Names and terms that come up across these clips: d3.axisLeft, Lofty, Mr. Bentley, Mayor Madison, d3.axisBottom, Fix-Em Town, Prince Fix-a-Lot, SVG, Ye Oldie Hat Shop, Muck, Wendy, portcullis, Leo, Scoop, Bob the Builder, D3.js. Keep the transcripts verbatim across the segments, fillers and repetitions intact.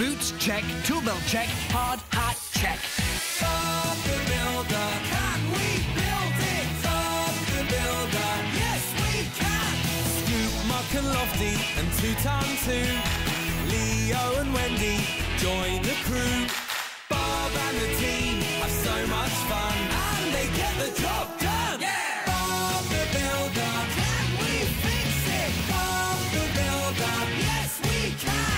Boots, check. Tool belt, check. Hard hat, check. Bob the Builder, can we build it? Bob the Builder, yes we can. Scoop, Muck and Lofty, and two times two. Leo and Wendy, join the crew. Bob and the team have so much fun, and they get the job done. Yeah! Bob the Builder, can we fix it? Bob the Builder, yes we can.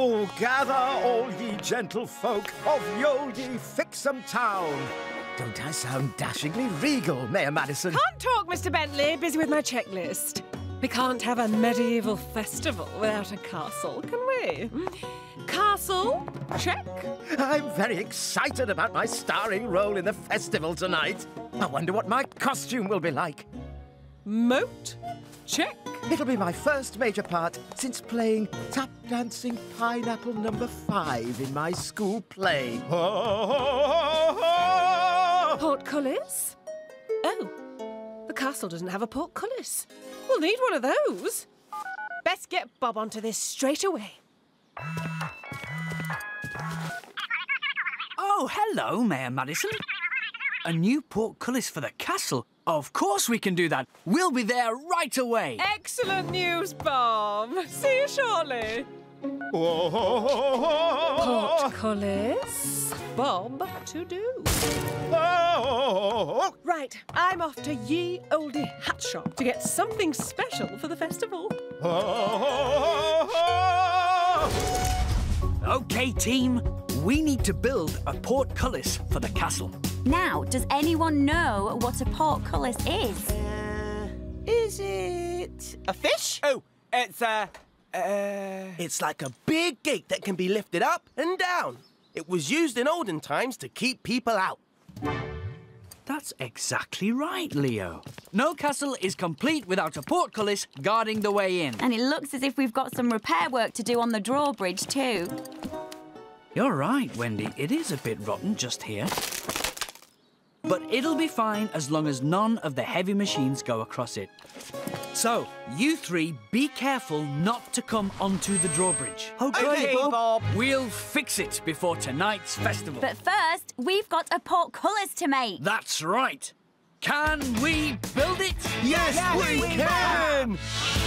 Oh, gather all ye gentlefolk of Ye Olde Fix-Em Town. Don't I sound dashingly regal, Mayor Madison? Can't talk, Mister Bentley. Busy with my checklist. We can't have a medieval festival without a castle, can we? Castle, check. I'm very excited about my starring role in the festival tonight. I wonder what my costume will be like. Moat, check. It'll be my first major part since playing tap dancing pineapple number five in my school play. Portcullis? Oh, the castle doesn't have a portcullis. We'll need one of those. Best get Bob onto this straight away. Oh, hello, Mayor Madison. A new portcullis for the castle. Of course we can do that. We'll be there right away. Excellent news, Bob. See you shortly. Portcullis, Bob to do. Right, I'm off to Ye Oldie Hat Shop to get something special for the festival. OK, team. We need to build a portcullis for the castle. Now, does anyone know what a portcullis is? Uh, is it a fish? Oh, it's a... Uh... It's like a big gate that can be lifted up and down. It was used in olden times to keep people out. That's exactly right, Leo. No castle is complete without a portcullis guarding the way in. And it looks as if we've got some repair work to do on the drawbridge too. You're right, Wendy. It is a bit rotten just here. But it'll be fine as long as none of the heavy machines go across it. So, you three, be careful not to come onto the drawbridge. OK, okay Bob. Bob. We'll fix it before tonight's festival. But first, we've got a portcullis to make. That's right. Can we build it? Yes, yes we, we can! can.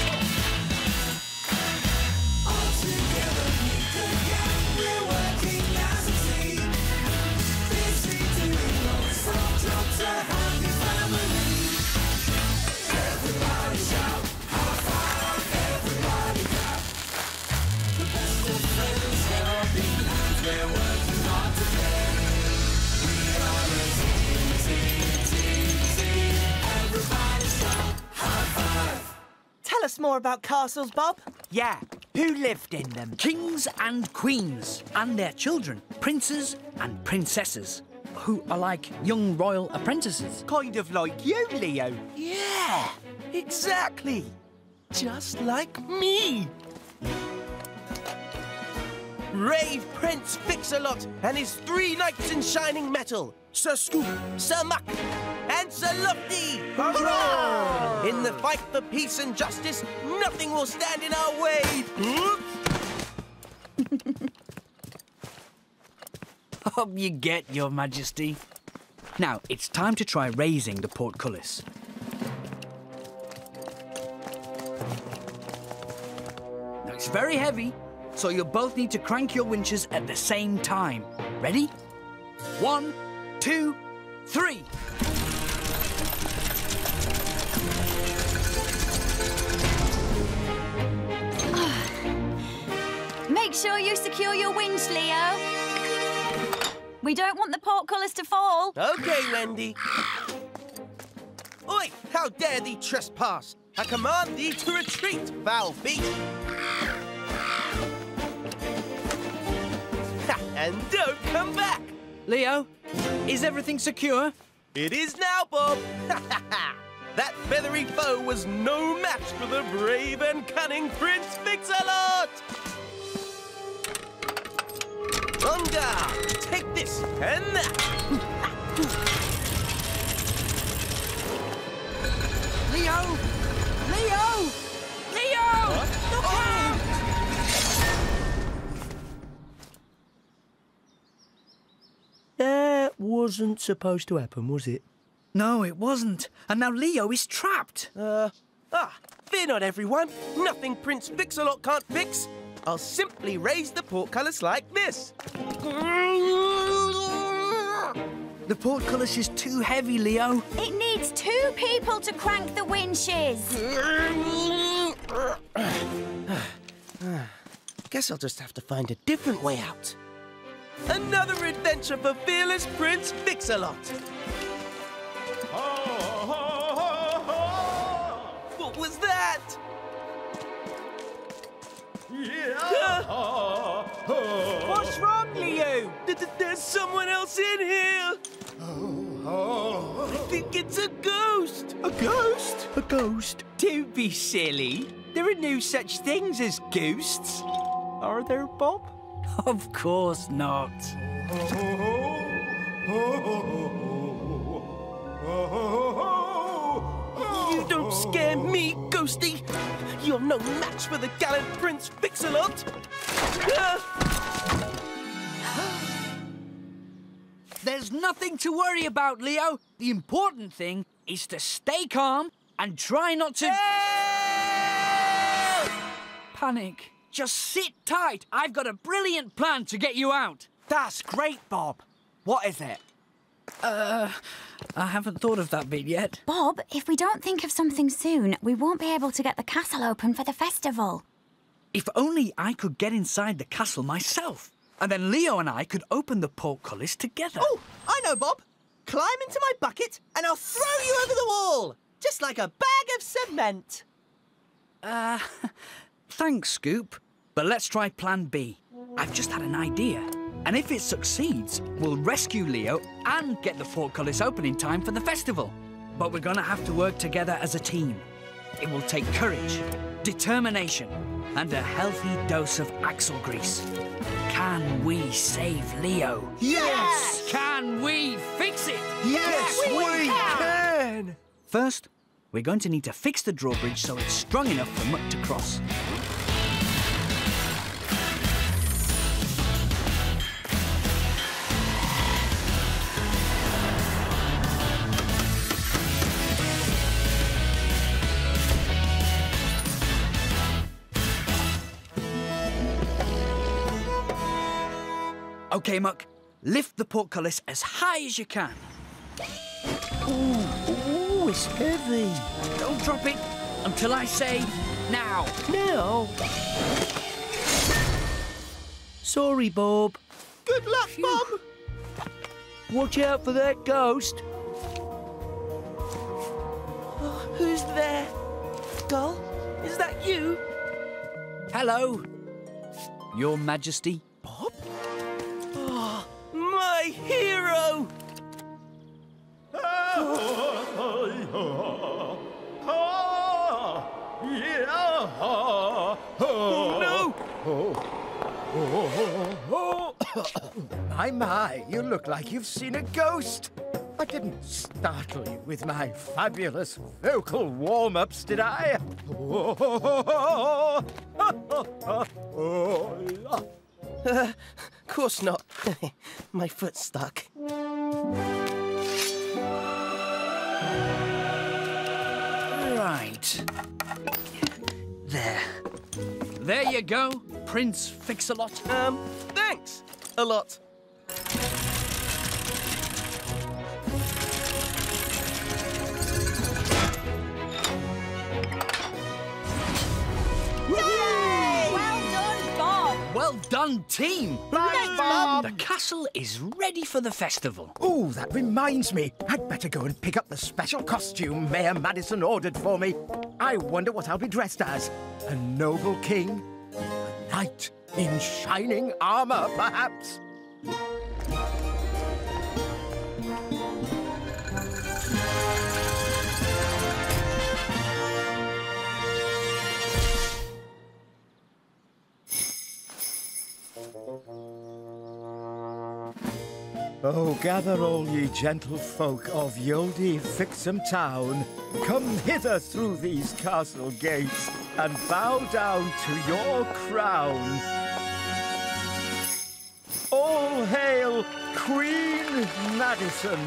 Tell us more about castles, Bob. Yeah, who lived in them? Kings and queens and their children, princes and princesses, who are like young royal apprentices. Kind of like you, Leo. Yeah, exactly. Just like me. Brave Prince Fix-a-Lot and his three knights in shining metal, Sir Scoop, Sir Muck, and Sir Lofty. Hurrah! In the fight for peace and justice, nothing will stand in our way. Up you get, Your Majesty. Now, it's time to try raising the portcullis. Now, it's very heavy, so you'll both need to crank your winches at the same time. Ready? One, two, three. Make sure you secure your winch, Leo. We don't want the portcullis to fall. OK, Wendy. Oi, how dare thee trespass? I command thee to retreat, foul feet. Ha, and don't come back. Leo, is everything secure? It is now, Bob. That feathery foe was no match for the brave and cunning Prince Fix-a-Lot. Thunder, take this and that. Leo! Leo! wasn't supposed to happen, was it? No, it wasn't. And now Leo is trapped. Uh, ah, fear not, everyone. Nothing Prince Fix-a-Lot can't fix. I'll simply raise the portcullis like this. The portcullis is too heavy, Leo. It needs two people to crank the winches. Guess I'll just have to find a different way out. Another adventure for fearless Prince Fix-a-Lot. What was that? Yeah. What's wrong, Leo? There's someone else in here. Oh, oh. I think it's a ghost. A ghost? A ghost? Don't be silly. There are no such things as ghosts. Are there, Bob? Of course not. You don't scare me, Ghosty. You're no match for the gallant Prince Fix-a-Lot. There's nothing to worry about, Leo. The important thing is to stay calm and try not to... Help! Panic. Just sit tight. I've got a brilliant plan to get you out. That's great, Bob. What is it? Uh, I haven't thought of that bit yet. Bob, if we don't think of something soon, we won't be able to get the castle open for the festival. If only I could get inside the castle myself. And then Leo and I could open the portcullis together. Oh, I know, Bob. Climb into my bucket and I'll throw you over the wall, just like a bag of cement. Uh... Thanks, Scoop. But let's try Plan B. I've just had an idea. And if it succeeds, we'll rescue Leo and get the portcullis open in time for the festival. But we're going to have to work together as a team. It will take courage, determination, and a healthy dose of axle grease. Can we save Leo? Yes! Can we fix it? Yes, yes we, we can. can! First, we're going to need to fix the drawbridge so it's strong enough for Muck to cross. OK, Muck, lift the portcullis as high as you can. Ooh, ooh, it's heavy. Don't drop it until I say now. Now? Sorry, Bob. Good luck, Phew. Bob. Watch out for that ghost. Oh, who's there? Gull, is that you? Hello, Your Majesty. Bob? My hero! Oh, no! My, my, you look like you've seen a ghost. I didn't startle you with my fabulous vocal warm-ups, did I? Uh, of course not. My foot's stuck. Right. There. There you go, Prince Fix-a-Lot. Um, thanks a lot. Well done, team! Thanks, Bob! The castle is ready for the festival. Oh, that reminds me. I'd better go and pick up the special costume Mayor Madison ordered for me. I wonder what I'll be dressed as. A noble king? A knight in shining armour, perhaps? Oh, gather all ye gentle folk of Ye Olde Fix-em Town. Come hither through these castle gates and bow down to your crown. All hail Queen Madison.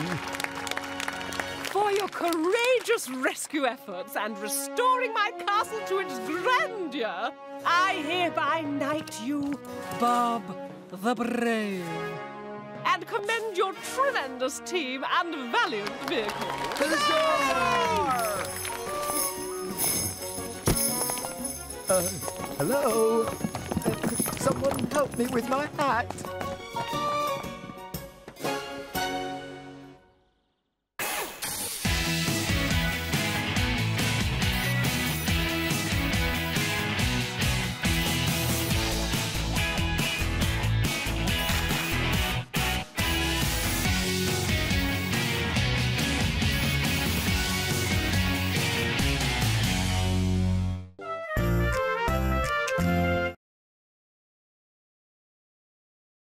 For your courageous rescue efforts and restoring my castle to its grandeur, I hereby knight you, Bob the Brave, and commend your tremendous team and valiant vehicle. Huzzah! Uh, hello? Uh, could someone help me with my hat?